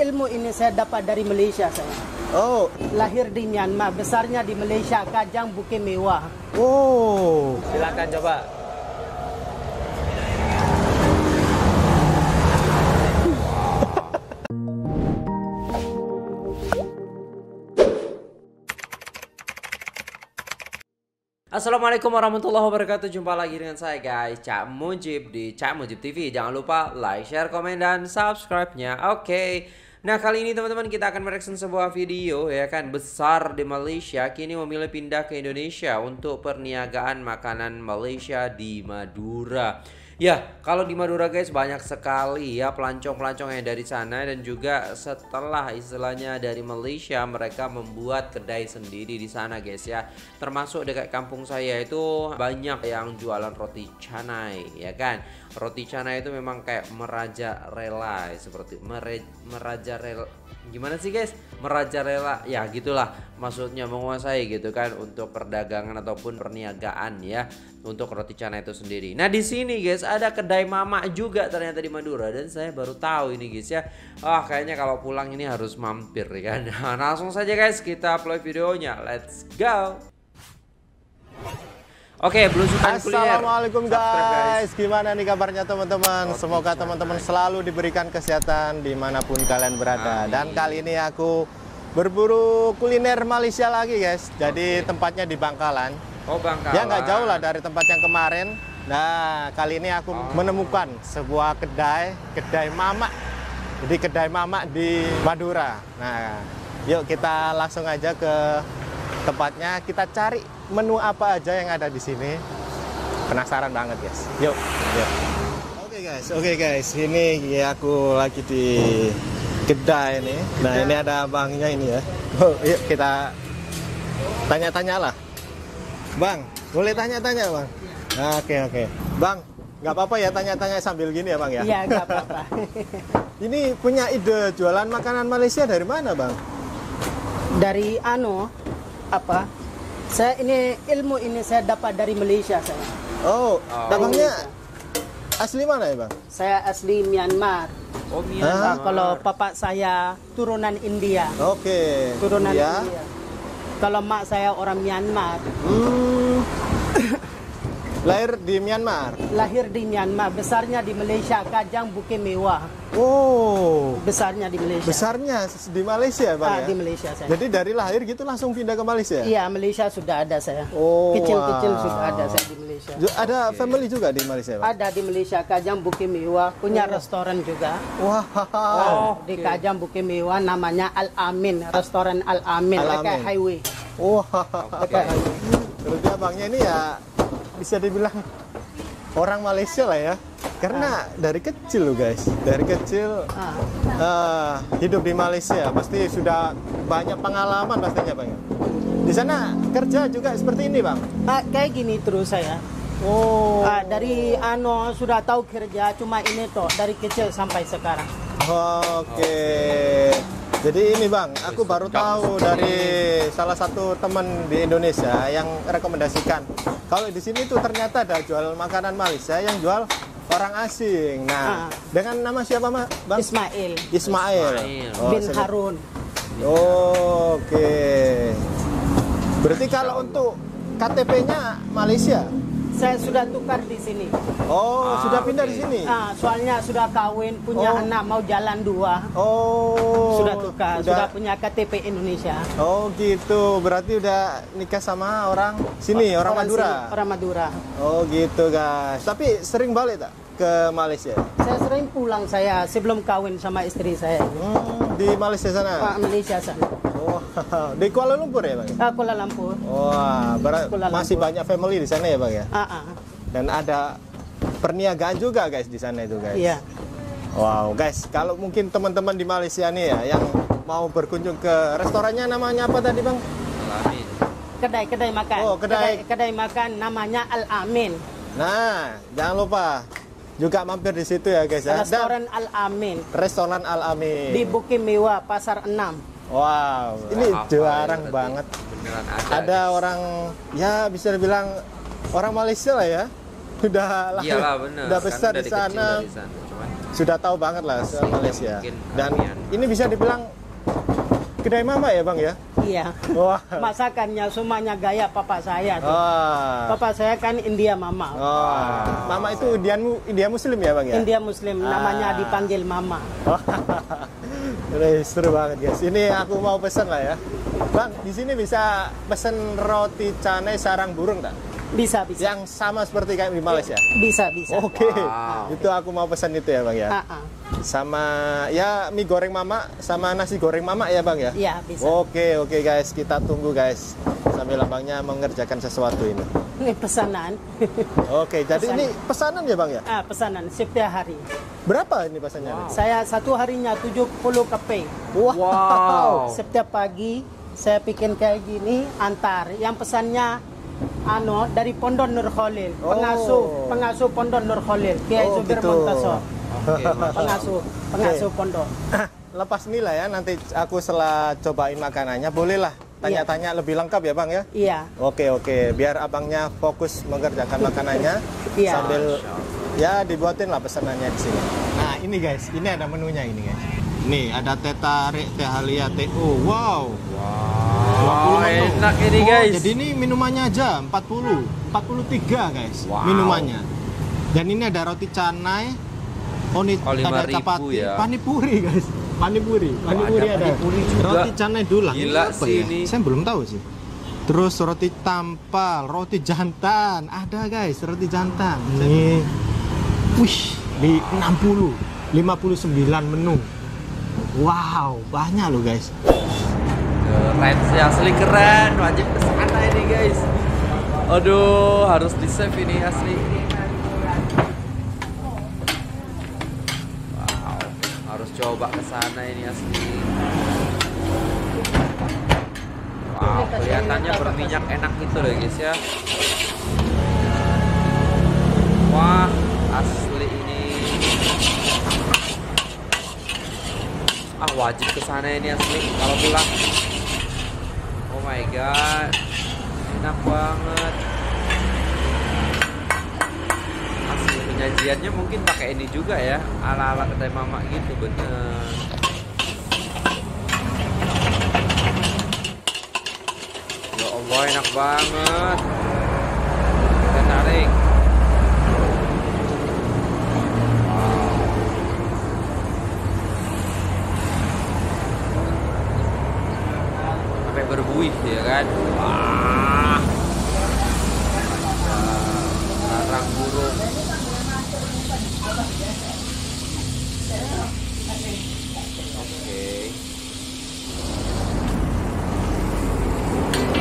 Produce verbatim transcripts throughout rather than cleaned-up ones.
ilmu ini saya dapat dari Malaysia saya. Oh. Lahir di Myanmar, besarnya di Malaysia, Kajang, Bukit Mewah. Oh. Silakan coba. Assalamualaikum warahmatullahi wabarakatuh. Jumpa lagi dengan saya guys, Cak Mujib di Cak Mujib T V. Jangan lupa like, share, komen, dan subscribe-nya. Oke okay. Nah kali ini teman-teman kita akan mereaction sebuah video ya kan. Besar di Malaysia kini memilih pindah ke Indonesia untuk perniagaan makanan Malaysia di Madura. Ya, kalau di Madura guys banyak sekali ya pelancong-pelancong yang dari sana, dan juga setelah istilahnya dari Malaysia mereka membuat kedai sendiri di sana guys ya. Termasuk dekat kampung saya itu banyak yang jualan roti canai ya kan. Roti canai itu memang kayak merajalela seperti mere, merajalela gimana sih guys? Merajalela ya gitulah, maksudnya menguasai gitu kan untuk perdagangan ataupun perniagaan ya untuk roti canai itu sendiri. Nah di sini guys ada kedai mamak juga ternyata di Madura, dan saya baru tahu ini guys ya. Wah kayaknya kalau pulang ini harus mampir kan. Nah, langsung saja guys kita play videonya, let's go. Oke, Blusukan Kuliner. Assalamualaikum guys. guys. Gimana nih kabarnya teman-teman? Semoga teman-teman selalu diberikan kesehatan dimanapun kalian berada. Amin. Dan kali ini aku berburu kuliner Malaysia lagi guys. Jadi okay. Tempatnya di Bangkalan. Oh Bangkalan. Ya nggak jauh lah dari tempat yang kemarin. Nah kali ini aku oh. menemukan sebuah kedai, kedai mamak. Jadi kedai mamak di Madura. Nah yuk kita langsung aja ke tempatnya, kita cari menu apa aja yang ada di sini. Penasaran banget guys. Yuk, yuk. Oke okay guys, oke okay guys. Ini ya aku lagi di kedai ini. Nah ini ada abangnya ini ya. Oh, yuk kita tanya-tanya lah. Bang, boleh tanya-tanya bang? Oke okay, oke. Okay. Bang, nggak apa-apa ya tanya-tanya sambil gini ya bang ya? Iya nggak apa-apa. Ini punya ide jualan makanan Malaysia dari mana bang? Dari Ano. Apa saya ini ilmu ini saya dapat dari Malaysia saya. Oh, abangnya oh. asli mana ya bang? Saya asli Myanmar. Oh Myanmar. Ah, kalau papa saya turunan India. Oke. Okay. Turunan India. India. Kalau mak saya orang Myanmar. Hmm. Lahir di Myanmar. Lahir di Myanmar, besarnya di Malaysia, Kajang, Bukit Mewah. Oh. Besarnya di Malaysia. Besarnya di Malaysia, Bang. Ah, ya? Di Malaysia saya. Jadi dari lahir gitu langsung pindah ke Malaysia? Iya, Malaysia sudah ada saya. Oh. Kecil-kecil wow. sudah ada saya di Malaysia. Ada okay. family juga di Malaysia, Bang? Ada di Malaysia, Kajang, Bukit Mewah, punya oh. restoran juga. Wah. Wow. Oh, di okay. Kajang, Bukit Mewah namanya Al Amin, restoran Al Amin, Al Amin. Dekat highway. Wah. Wow. Okay. Terus dia abangnya ini ya bisa dibilang orang Malaysia lah ya, karena ah. dari kecil loh guys, dari kecil ah. uh, hidup di Malaysia pasti sudah banyak pengalaman pastinya bang. Di sana kerja juga seperti ini bang? Ah, kayak gini terus saya. Oh. Ah, dari ano sudah tahu kerja, cuma ini toh dari kecil sampai sekarang. Oke. Okay. Jadi ini bang, aku baru tahu dari salah satu teman di Indonesia yang rekomendasikan kalau di sini tuh ternyata ada jual makanan Malaysia yang jual orang asing. Nah, ah. dengan nama siapa bang? Ismail. Ismail. Ismail. Oh, bin Harun. Oh, Oke. Okay. Berarti kalau untuk K T P-nya Malaysia? Saya sudah tukar di sini. Oh, ah, sudah pindah okay. di sini? Ah, soalnya sudah kawin, punya oh. anak, mau jalan dua. Oh. Sudah tukar, sudah, sudah punya K T P Indonesia. Oh gitu, berarti udah nikah sama orang sini, oh, orang, orang Madura? Sini, orang Madura. Oh gitu guys, tapi sering balik tak ke Malaysia? Saya sering pulang saya, sebelum kawin sama istri saya. Hmm, di Malaysia sana? Ah, Malaysia sana. Wow. Di Kuala Lumpur ya bang? Ah, Kuala Lumpur. Wah, wow, masih banyak family di sana ya bang ya? Ah, ah. Dan ada perniagaan juga guys di sana itu guys. Iya. Wow guys, kalau mungkin teman-teman di Malaysia nih ya yang mau berkunjung ke restorannya, namanya apa tadi bang? Al Amin. Kedai kedai makan. Oh kedai. kedai kedai makan namanya Al Amin. Nah, jangan lupa juga mampir di situ ya guys. Restoran ya. Al Amin. Restoran Al Amin. Di Bukit Mewah Pasar enam. Wow, ini jarang ya, banget. Ada, ada orang, ya bisa dibilang orang Malaysia lah ya. Udah lahir, iyalah, bener. Udah besar di sana. Di sana. Cuman sudah tahu banget lah soal Malaysia. Dan ini bisa dibilang kedai mama ya, Bang ya? Iya. Wah. Masakannya semuanya gaya papa saya tuh. Oh. Papa saya kan India Mama. Oh. Mama itu Indian, India Muslim ya, Bang ya? India Muslim, ah. Namanya dipanggil Mama. Oh. Seru banget guys. Ini aku mau pesen lah ya, Bang. Di sini bisa pesen roti canai sarang burung tak? Bisa, bisa. Yang sama seperti kayak di Malaysia. Bisa, bisa. Oke. Okay. Wow. Itu aku mau pesen itu ya, Bang ya. Uh -uh. Sama ya mie goreng mama, sama nasi goreng mama ya, Bang ya. Iya, bisa. Oke, oke guys. Kita tunggu guys sambil abangnya mengerjakan sesuatu ini. Ini pesanan. Oke, jadi pesanan. Ini pesanan ya, Bang ya? Ah, pesanan setiap hari. Berapa ini pasannya? Wow. Saya satu harinya tujuh puluh keping. Wow. Wow. Setiap pagi saya bikin kayak gini antar. Yang pesannya ano dari Pondok Nur Khalil. Oh. Pengasuh, pengasuh Pondok Nur Khalil. Kiai oh, Zubair gitu. Montasor. Okay, pengasuh, pengasuh okay. Pondok. Lepas nilai ya, nanti aku setelah cobain makanannya bolehlah tanya-tanya lebih lengkap ya, Bang ya? Iya. Oke, oke. Biar abangnya fokus mengerjakan makanannya iya. Sambil ya dibuatin lah pesanannya di sini. Nah ini guys, ini ada menunya ini guys. Nih ada teh tarik, teh halia, teh oh wow. Wow. Enak ini guys. Oh, jadi ini minumannya aja empat puluh, empat puluh tiga guys. Wow. Minumannya. Dan ini ada roti canai, onit, oh, ada capati, ya. Panipuri guys. Panipuri, panipuri oh, ada. Panipuri ada. Roti canai dulang. Gila sih ini. Saya belum tahu sih. Terus roti tampal, roti jantan, ada guys, roti jantan. Nih. Wih, di enam puluh, lima puluh sembilan menu. Wow, banyak loh guys. Range-nya asli keren, wajib kesana ini guys. Aduh, harus di save ini asli. Wow, harus coba kesana ini asli. Wow, kelihatannya berminyak enak gitu loh guys ya. Wah. Asli ini. Ah wajib kesana ini asli kalau pulang. Oh my god, enak banget. Asli penyajiannya mungkin pakai ini juga ya, ala-ala kedai mama gitu bener. Ya Allah enak banget. Kita tarik. Berbuih ya kan. Wah. Sarang burung. Oke.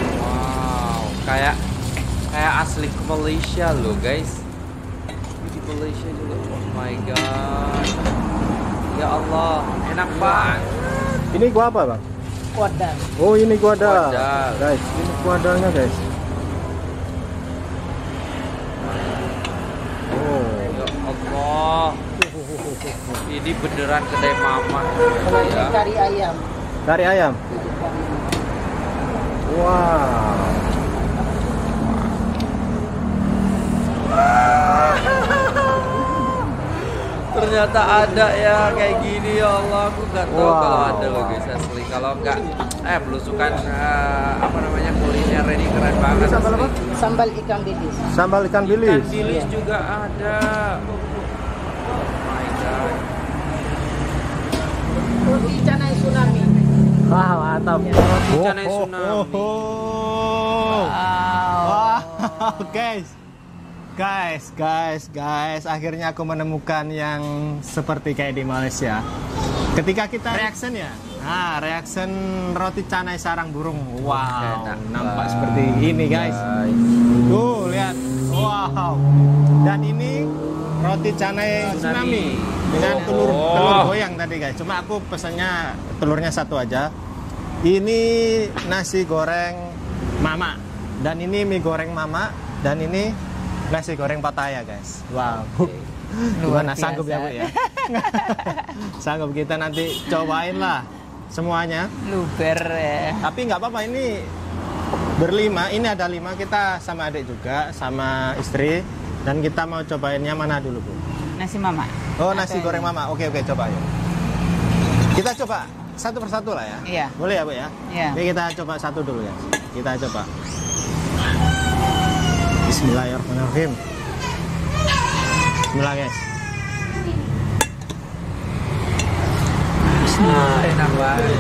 Wow, kayak kayak asli ke Malaysia loh, guys. Di Malaysia juga. Oh my god. Ya Allah, enak banget. Ini gua apa, Bang? Kuadang. Oh ini kuadang, kuadang. Guys, ini kuadangnya guys. Oh ya Allah, ini beneran kedai mama. Kalau ya. Kari ayam. Kari ayam. Wow. Ternyata ada ya kayak gini ya Allah, aku nggak tahu wow. Kalau ada loh guys asli, kalau nggak eh Blusukan uh, apa namanya kuliner ini keren banget. Sambal apa? Sambal ikan bilis. Sambal ikan bilis. Ikan bilis yeah. Juga ada. Oh my god. Roti canai tsunami. Wah mantap. Roti canai tsunami. Oh, oh, oh. Wow. Wow guys. Guys, guys, guys, akhirnya aku menemukan yang seperti kayak di Malaysia. Ketika kita reaction ya, nah reaction roti canai sarang burung. Wow, nampak seperti ini guys. Tuh lihat, wow. Dan ini roti canai tsunami dengan telur telur goyang tadi guys. Cuma aku pesannya telurnya satu aja. Ini nasi goreng mama, dan ini mie goreng mama, dan ini nasi goreng Pattaya guys. Wow. Gimana sanggup ya Bu ya? Sanggup, kita nanti cobain lah semuanya. Luber ya. Tapi nggak apa-apa, ini berlima, ini ada lima, kita sama adik juga, sama istri, dan kita mau cobainnya mana dulu Bu? nasi mamak. Oh, nasi goreng mamak. Oke, oke, coba yuk. Kita coba satu persatu lah ya. Iya. Boleh ya, Bu ya? Iya. Jadi kita coba satu dulu ya. Kita coba. Bismillahirrahmanirrahim. Bismillah, guys. Bismillah, enak banget.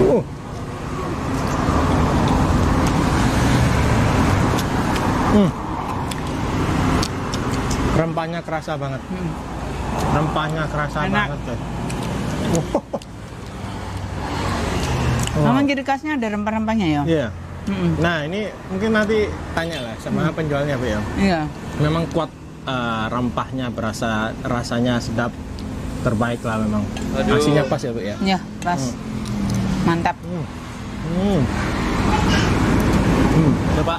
Uh. Hmm. Rempahnya kerasa banget. Hmm. Rempahnya kerasa enak. banget. Deh. Oh. Oh. Namun jadi khasnya ada rempah-rempahnya ya. Iya. Mm-mm. Nah ini mungkin nanti tanya lah sama mm. penjualnya Bu ya. Iya. Memang kuat uh, rempahnya, berasa rasanya sedap, terbaik lah memang. Asinya pas ya Bu ya. Iya pas. Mm. Mantap. Mm. Mm. Mm. Coba.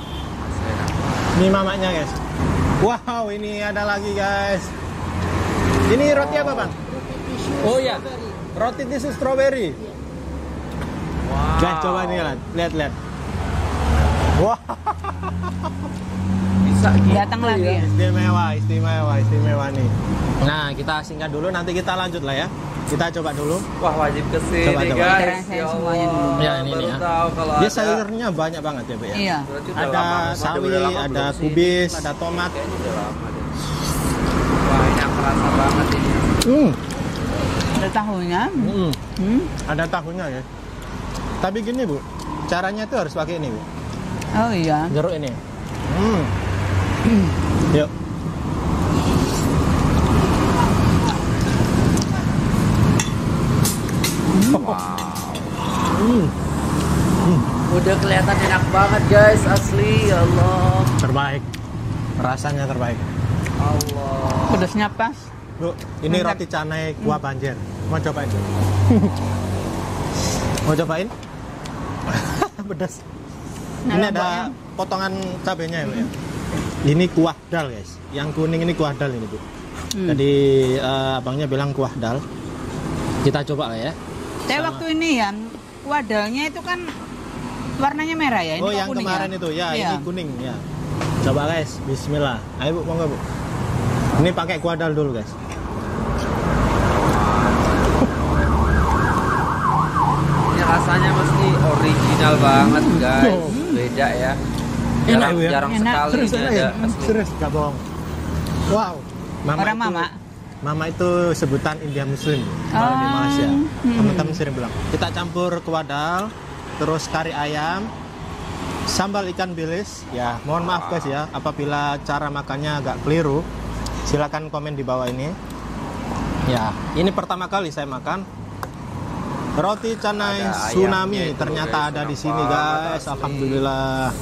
Ini mamaknya guys. Wow, ini ada lagi guys. Ini roti apa Bang? Oh ya, roti tisu strawberry. Wow. Guys, coba nih lihat, lihat. Wah. Wow. Bisa gitu. Datang ya. Lagi. Ya? Istimewa, istimewa, istimewa nih. Nah, kita singkat dulu, nanti kita lanjut lah ya. Kita coba dulu. Wah, wajib kesini coba, guys. Coba. Ya semuanya dulu. Ya, ini nih ya. Dia sayurnya banyak banget ya, Bu ya. Iya. Ada sawi, ada kubis, ada tomat. Wah, ini kerasa banget ini. Hmm. Ada tahunya. Hmm. Hmm. Ada tahunya ya. Tapi gini Bu, caranya tuh harus pakai ini Bu. Oh iya. Jeruk ini. Hmm. Yuk. Wow. Hmm. Hmm. Udah kelihatan enak banget guys, asli ya Allah. Terbaik. Rasanya terbaik. Allah. Pedasnya pas. Bu, ini Mantap. Roti canai kuah banjir. Mau cobain dulu. Mau cobain? Pedas. Nah, ini ada yang... potongan cabenya ya, Bu, ya. Ini kuah dal, guys. Yang kuning ini kuah dal ini, Bu. Hmm. Jadi uh, abangnya bilang kuah dal. Kita coba lah ya. Saya Sama... waktu ini ya, kuah dalnya itu kan warnanya merah ya. Ini oh, yang kuning, kemarin ya? Itu ya, iya. Ini kuning ya. Coba guys, bismillah. Ayo Bu, mau nggak Bu? Ini pakai kuah dal dulu, guys. Rasanya mesti original banget guys, beda ya, jarang, enak, jarang enak. sekali Serius, ini ada Serius, gak bohong. Wow, mama Orang itu, mama. mama itu sebutan India Muslim kalau um, di Malaysia, hmm. teman-teman sering bilang. Kita campur kuah dal, terus kari ayam, sambal ikan bilis. Ya, mohon maaf guys ya, apabila cara makannya agak keliru, silakan komen di bawah ini. Ya, ini pertama kali saya makan. Roti canai tsunami ternyata ada di sini guys, asli. Alhamdulillah.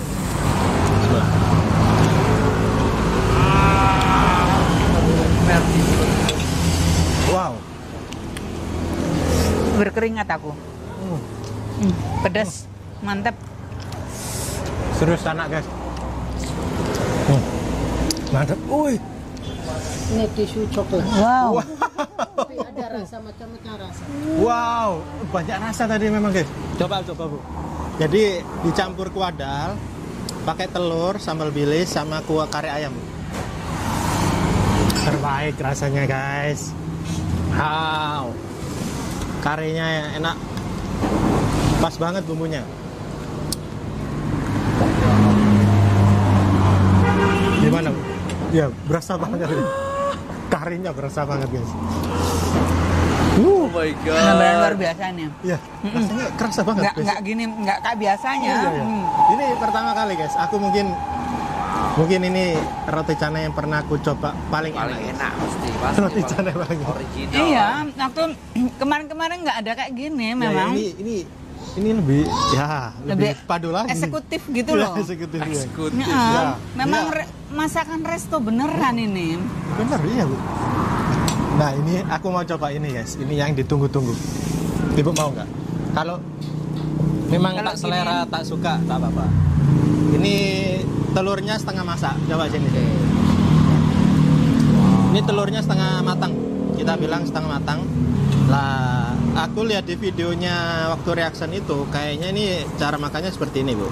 Wow. Berkeringat aku. Mm, pedas, mantap. Serius enak guys. Mm, mantap. Uy. Ini tisu coklat. Wow. Ada rasa macam-macam rasa. Wow, banyak rasa tadi memang guys. Coba coba Bu. Jadi dicampur kuah dal, pakai telur, sambal bilis, sama kuah kari ayam. Terbaik rasanya guys. Wow, karinya enak, pas banget bumbunya. Gimana Bu? Ya berasa banget. Karinya berasa banget guys. Oh my god. Nambahan luar biasanya. Iya. Rasanya kerasa banget. Nggak, nggak gini, nggak kayak biasanya. Oh, iya, iya. Hmm. Ini pertama kali guys. Aku mungkin, mungkin ini roti canai yang pernah aku coba paling, paling enak. enak pasti. pasti roti canai paling original. Iya. Aku kemarin-kemarin nggak ada kayak gini memang. Ya, ini, ini, ini lebih, ya lebih, lebih padu lagi. Eksekutif gitu loh. Ya, eksekutif. eksekutif. Ya. Ya. Memang ya. Re masakan resto beneran ini. Bener iya Bu. Nah ini aku mau coba ini guys, ini yang ditunggu-tunggu. Ibu mau nggak? Kalau memang Kalau tak selera, gini. tak suka, tak apa-apa. Ini telurnya setengah masak, coba sini. Ini telurnya setengah matang, kita bilang setengah matang. Lah, aku lihat di videonya waktu reaction itu, kayaknya ini cara makannya seperti ini Bu.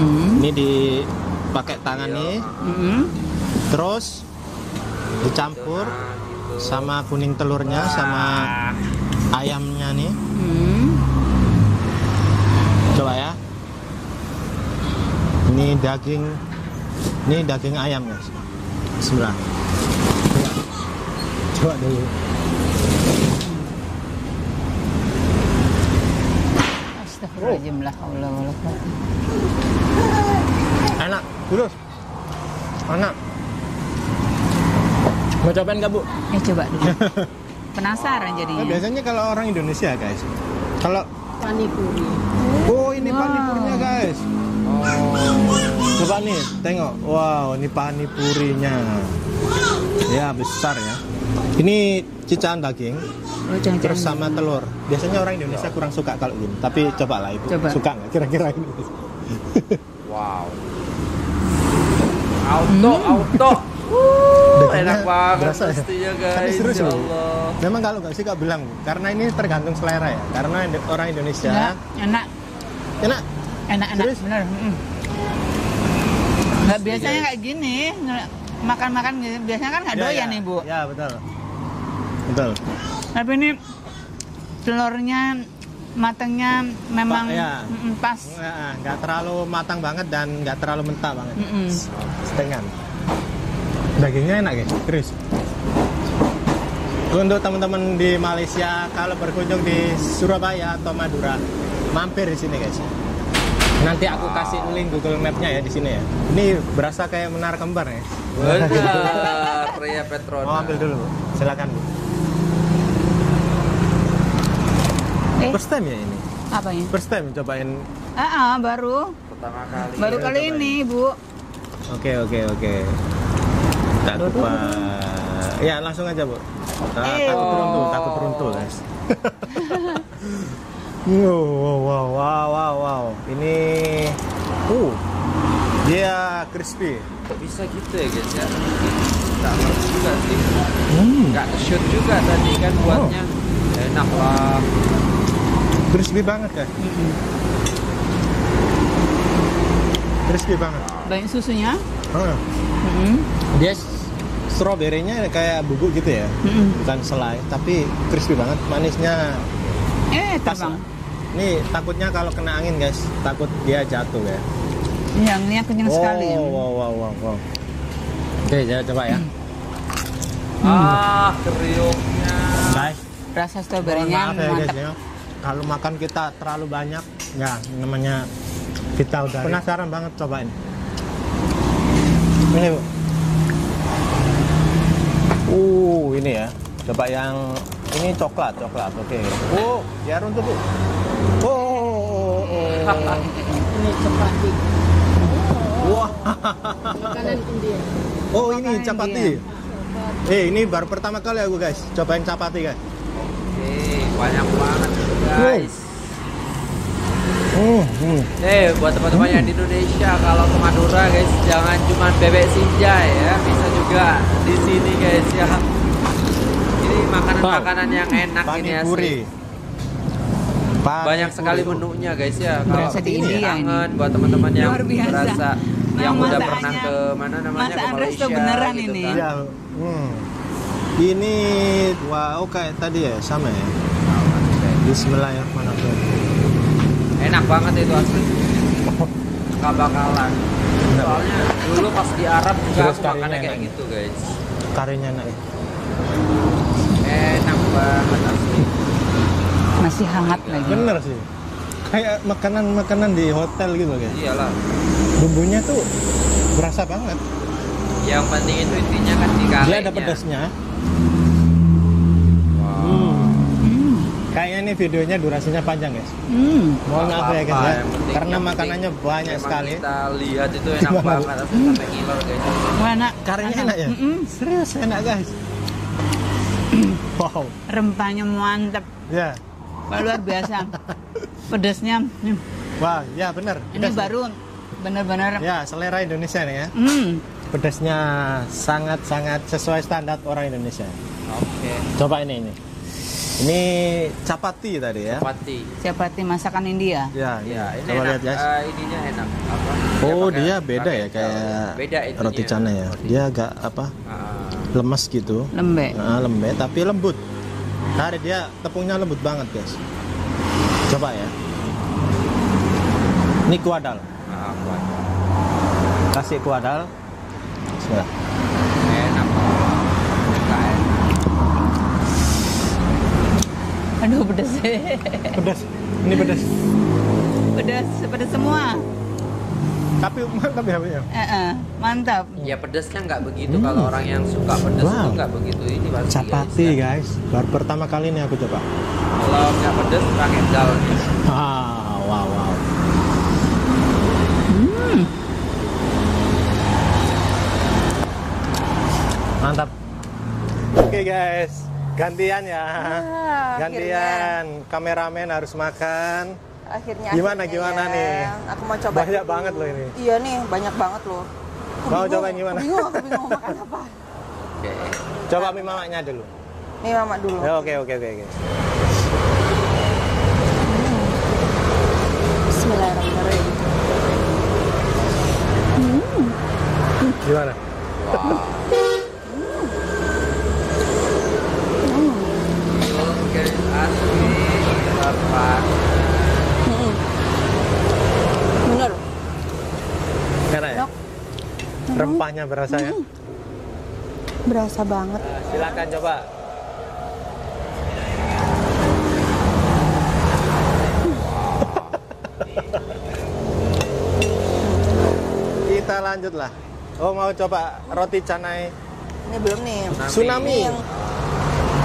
Mm. Ini dipakai tangan nih, mm. terus dicampur. sama kuning telurnya. Wah. Sama ayamnya nih. Hmm. Coba ya. Ini daging, ini daging ayam guys. Bismillah. Coba dulu. Astagfirullahaladzim lah. Enak, lurus. Enak. Mau cobain gak, Bu? Ya, coba dulu. Penasaran jadinya. Nah, biasanya kalau orang Indonesia, guys. Kalau panipuri. Oh, ini wow. Panipurinya, guys. Oh. Coba nih, tengok. Wow, ini panipurinya. Ya, besar ya. Ini cincaan daging. Oh, terus sama telur. Biasanya orang Indonesia kurang suka kalau ini. Tapi cobalah Ibu. Coba. Suka nggak kira-kira ini? Wow. Auto, hmm. auto. Uh, enak banget berasa, pastinya guys. Tapi serius, memang kalau nggak sih gak bilang, karena ini tergantung selera ya. Karena orang Indonesia ya, enak, enak, enak, enak, serius? Bener. Mm. Nggak biasanya guys. Kayak gini, makan-makan biasanya kan nggak ya, doyan ya. Ibu. Ya betul, betul. Tapi ini telurnya matangnya memang pa, ya. mm, pas. Nggak terlalu matang banget dan nggak terlalu mentah banget. Mm -mm. Setengah. Dagingnya enak guys, Chris. Untuk teman-teman di Malaysia, kalau berkunjung di Surabaya atau Madura, mampir di sini guys. Nanti aku kasih link Google Map-nya ya di sini ya. Ini berasa kayak menara kembar ya. Benar, Ria Petronas. Mau ambil dulu, silakan Bu. Eh. First time ya ini? Apa ya? First time cobain. Ah, uh -uh, baru. Pertama kali. Baru ya, kali cobain. Ini, Bu. Oke, oke, oke. Tak lupa. Ya, langsung aja, Bu. Nah, eh. Takut beruntung, takut beruntung, guys. Wow, wow, wow, wow, wow. Ini uh. Dia crispy. Bisa gitu ya, guys ya. Tak harus juga sih. Enggak hmm. shoot juga tadi kan buatnya. Oh. Enak lah. Crispy banget, guys. Mm-hmm. Crispy banget. Banyak susunya. Hmm. Mm-hmm. Dia stroberinya kayak bubuk gitu ya, mm-hmm. bukan selai, tapi crispy banget, manisnya eh pas. Ini takutnya kalau kena angin guys, takut dia jatuh ya. Iya, anginnya kenceng oh, sekali. Wow, wow, wow, wow. Oke, saya coba ya. Mm. Ah, kriuknya. Guys, rasa stroberinya ya, mantap. Ya. Kalau makan kita terlalu banyak, ya namanya kita udah penasaran ya. Banget cobain. Ini Bu. Uh, ini ya. Coba yang ini coklat, coklat. Oke. Okay. Oh, dia runtuh Bu. Oh. oh, oh, oh. Ini capati. Wah. Makanan India. Oh, ini capati. Eh, ini baru pertama kali aku guys cobain capati guys. Oke, banyak banget guys. Oh. Mm, mm. Eh, buat teman-teman mm. yang di Indonesia, kalau ke Madura guys, jangan cuma bebek sinjai ya, bisa juga di sini guys ya. Ini makanan-makanan yang enak Pani ini ya. Banyak sekali menunya guys ya. Kalau seperti ini ya, ini. Buat teman-teman yang merasa yang udah pernah ke mana namanya ke Malaysia beneran gitu ini. Kan. Ya, hmm. Ini wow kayak tadi ya, sama ya. Bismillahirrahmanirrahim. Enak banget itu asli. Gak bakalan. Soalnya dulu pas di Arab juga aku makannya kayak enak. Gitu guys. Karinya enak. Enak banget asli. Masih hangat ya. Lagi. Bener sih. Kayak makanan-makanan di hotel gitu guys. Iyalah. Bumbunya tuh berasa banget. Yang penting itu intinya kan di karinya. Dia ada pedasnya. Kayaknya ini videonya durasinya panjang guys. Hmm. Mohon maaf ya guys ya. Karena makanannya banyak sekali. Kita lihat itu enak banget. Sampai ngiler guys. Enak. Karinya enak ya? Mm-mm. Serius enak guys. Wow. Rempahnya mantap. Ya. Yeah. Luar biasa. Pedasnya. Wah, ya benar. Ini baru benar-benar. Ya, selera Indonesia nih ya. Mm. Pedasnya sangat-sangat sesuai standar orang Indonesia. Oke. Okay. Coba ini ini. Ini capati tadi ya? Capati. Capati masakan India. Ya, ya. Ini coba enak, lihat ya. Uh, ininya enak. Apa? Oh, dia, dia beda ya kayak beda roti canai ya. Dia agak apa? Uh, lemes gitu. Lembek. Nah, lembek tapi lembut. Hari dia tepungnya lembut banget, guys. Coba ya. Ini kuadal. Nah, kuadal. Kasih kuadal. Sudah. Enak. Aduh, pedas. Pedas. Ini pedas. Pedas, pedas semua. Tapi mantap ya, ya? E -e, mantap. Ya pedasnya nggak begitu hmm. Kalau orang yang suka pedas wow. Itu nggak begitu. Ini capati guys, guys. Baru pertama kali ini aku coba. Kalau nggak pedas pakai daun. Ah, wow wow. Hmm. Mantap. Oke okay, guys. Gantian ya, ah, gantian. Kameramen harus makan. Akhirnya. Gimana akhirnya gimana ya. Nih? Aku mau coba. Banyak dulu. Banget loh ini. Iya nih, banyak banget loh. Aku mau coba gimana? Bingung, aku bingung mau makan apa. Oke. Okay. Coba mie mamaknya dulu. Mie mamak dulu. Oke oke oke. Bismillahirrahmanirrahim. Hmm. Gimana? Wow. Rempahnya berasa ya? Berasa banget. Nah, silakan coba. Kita lanjutlah. Oh mau coba roti canai? Ini belum nih. Tsunami. Yang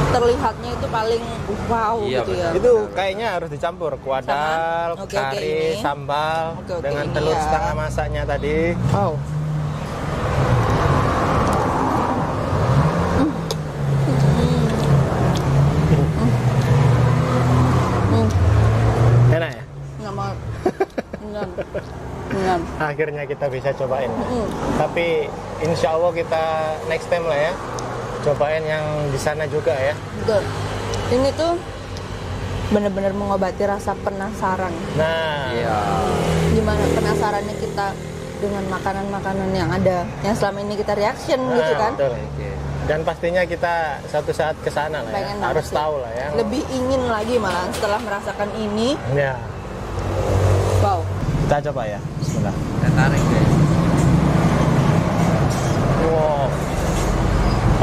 terlihatnya itu paling wow iya, gitu ya. Itu kayaknya harus dicampur kuadal, okay, kari, okay, sambal okay, okay, dengan telur ya. Setengah masaknya tadi. Wow. Akhirnya kita bisa cobain. Mm. Tapi insya Allah kita next time lah ya. Cobain yang di sana juga ya. Betul. Ini tuh bener-bener mengobati rasa penasaran. Nah, iya. Gimana penasarannya kita dengan makanan-makanan yang ada, yang selama ini kita reaction nah, gitu kan? Betul. Dan pastinya kita suatu saat ke sana lah. Ya. Harus tahu lah ya. Lebih ingin lagi malah setelah merasakan ini. Ya. Wow. Kita coba ya, bismillah. Kita tarik guys. Wow.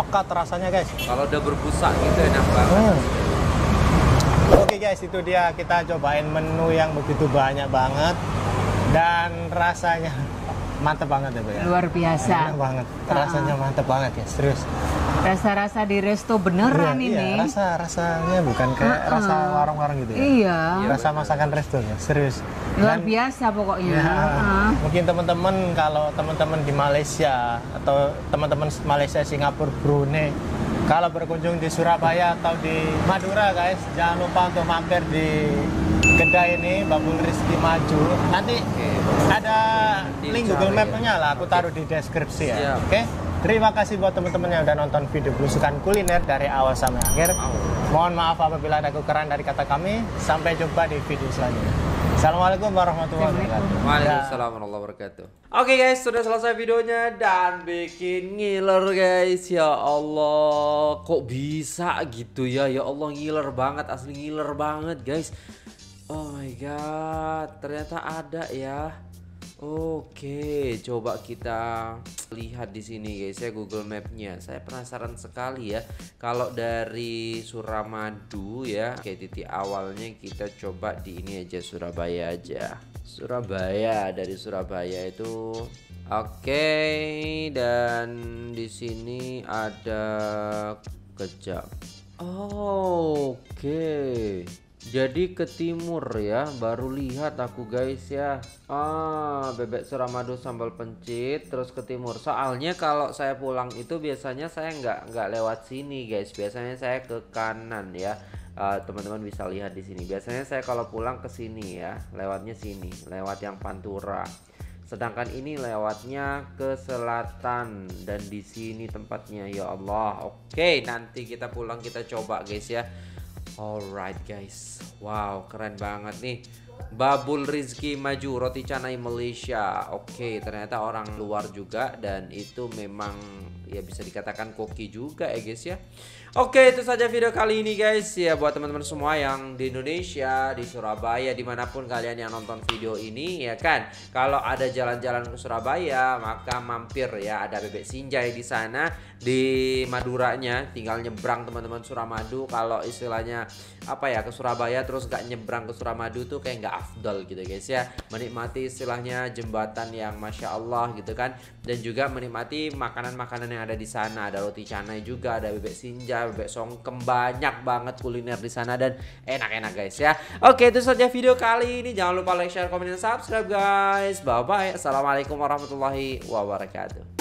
Pekat rasanya guys. Kalau udah berbusa gitu enak banget. Hmm. Oke guys, itu dia kita cobain menu yang begitu banyak banget. Dan rasanya mantep banget ya Bu ya. Luar biasa. Enak banget, rasanya mantep banget ya, serius. Rasa-rasa di resto beneran iya, ini. Iya, rasa-rasanya bukan kayak uh -uh. rasa warung-warung gitu ya. Iya. Rasa masakan resto ya, serius. Luar Dan, biasa pokoknya. Ya, uh -huh. Mungkin teman-teman kalau teman-teman di Malaysia atau teman-teman Malaysia, Singapura, Brunei, kalau berkunjung di Surabaya atau di Madura guys, jangan lupa untuk mampir di kedai ini Babul Rizki Maju. Nanti ada link Google Map-nya lah, aku taruh di deskripsi ya. Oke. Okay? Terima kasih buat teman-teman yang udah nonton video Blusukan Kuliner dari awal sampai akhir. Mohon maaf apabila ada kekurangan dari kata kami. Sampai jumpa di video selanjutnya. Assalamualaikum warahmatullahi wabarakatuh. Waalaikumsalam warahmatullahi wabarakatuh. Oke guys, sudah selesai videonya dan bikin ngiler guys. Ya Allah, kok bisa gitu ya? Ya Allah, ngiler banget, asli ngiler banget guys. Oh my god, ternyata ada ya. Oke, coba kita lihat di sini guys ya Google Map-nya. Saya penasaran sekali ya. Kalau dari Suramadu ya, kayak titik awalnya kita coba di ini aja Surabaya aja. Surabaya dari Surabaya itu oke, dan di sini ada Kajang. Oh, oke. Jadi ke timur ya, baru lihat aku guys ya. Ah, bebek Suramadu sambal pencit, terus ke timur. Soalnya kalau saya pulang itu biasanya saya nggak nggak lewat sini guys. Biasanya saya ke kanan ya. Teman-teman uh, bisa lihat di sini. Biasanya saya kalau pulang ke sini ya, lewatnya sini, lewat yang Pantura. Sedangkan ini lewatnya ke selatan dan di sini tempatnya ya Allah. Oke, nanti kita pulang kita coba guys ya. Alright guys, wow keren banget nih, Babul Rizki Maju Roti Canai Malaysia. Oke, ternyata orang luar juga, dan itu memang ya bisa dikatakan koki juga ya guys ya. Oke, itu saja video kali ini guys ya, buat teman-teman semua yang di Indonesia, di Surabaya, dimanapun kalian yang nonton video ini ya kan. Kalau ada jalan-jalan ke Surabaya maka mampir ya, ada bebek sinjai di sana di Maduranya, tinggal nyebrang teman-teman Suramadu. Kalau istilahnya apa ya, ke Surabaya terus gak nyebrang ke Suramadu tuh kayak nggak afdol gitu guys ya. Menikmati istilahnya jembatan yang masya Allah gitu kan, dan juga menikmati makanan-makanan yang ada di sana. Ada roti canai juga, ada bebek sinjai, bebek songkem, banyak banget kuliner di sana dan enak-enak guys ya. Oke, itu saja video kali ini. Jangan lupa like, share, komen, dan subscribe guys. Bye bye. Assalamualaikum warahmatullahi wabarakatuh.